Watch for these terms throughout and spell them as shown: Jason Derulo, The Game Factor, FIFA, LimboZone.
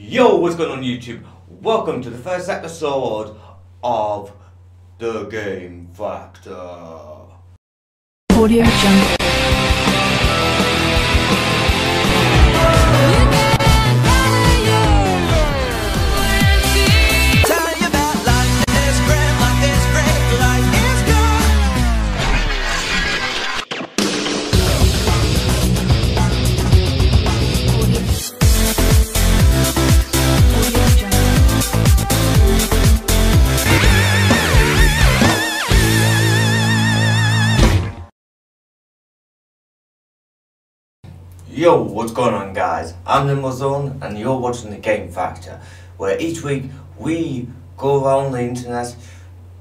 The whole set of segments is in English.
Yo, what's going on YouTube? Welcome to the first episode of The Game Factor. Audio Jungle. Yo, what's going on guys? I'm LimboZone and you're watching The Game Factor, where each week we go around the internet,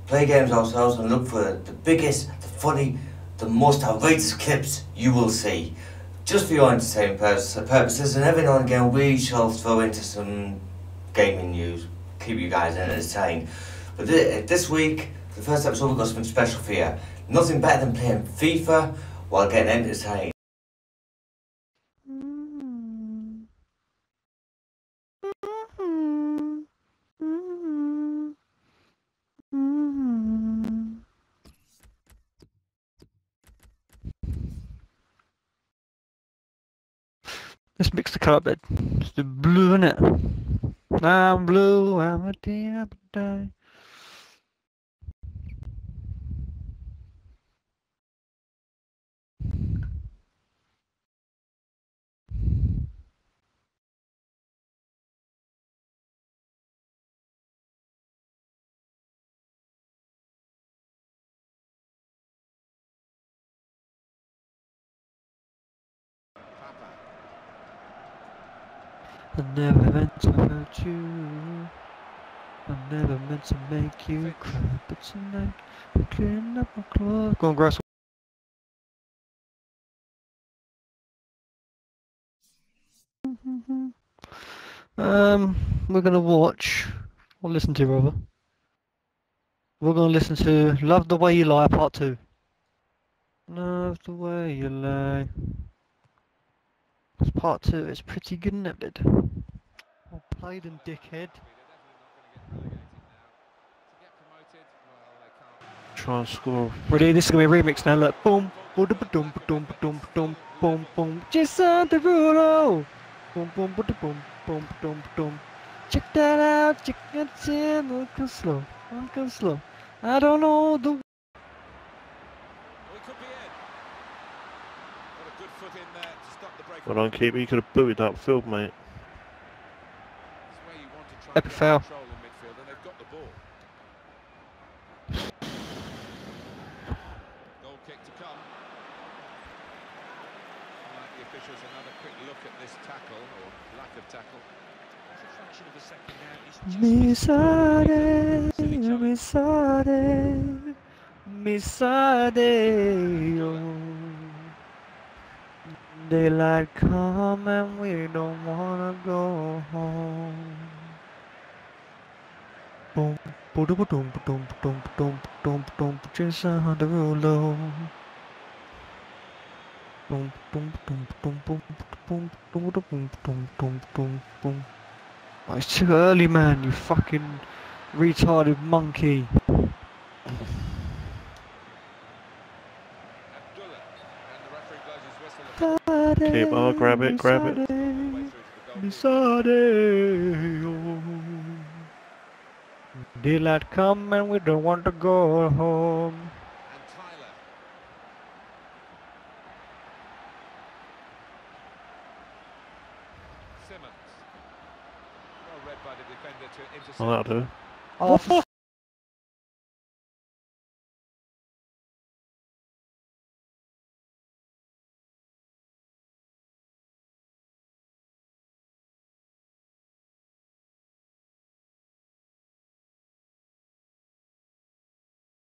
play games ourselves and look for the biggest, the funny, the most outrageous clips you will see. Just for your entertainment purposes, and every now and again we shall throw into some gaming news, keep you guys entertained. But this week, the first episode, we've got something special for you. Nothing better than playing FIFA while getting entertained. Let's mix the colour up bit. It's the blue in it. I'm blue, I'm a dear day. I never meant to hurt you, I never meant to make you cry, but tonight I'm cleaning up my clothes. Go on, grass. We're gonna watch, or listen to rather, we're gonna listen to Love the Way You Lie, Part 2. Love the way you lie. It's Part 2, it's pretty good, isn't it, dude? Well played and dickhead. Try and score. Ready, this is going to be a remix now, look. Boom. Boom, boom, boom, boom, boom, boom, boom. Jason Derulo. Boom, boom, boom, boom, boom, boom, boom. Check that out, check that in. I'm going slow, I'm going slow. I don't know the... Well on keeper, you could have booted that field, mate. Epic foul. Goal kick to come. The officials another quick look at this tackle or lack of tackle. Misade. Daylight come and we don't wanna go home. Boom, boom, boom, boom, boom, boom, boom, boom, boom, Jason Derulo. Boom, boom, boom, boom, boom, boom, boom, boom, boom, boom, boom, boom. It's too early, man. You fucking retarded monkey. Keep on, grab it, grab it. Daylight come and we don't want to go home. Oh, that'll do. Oh, for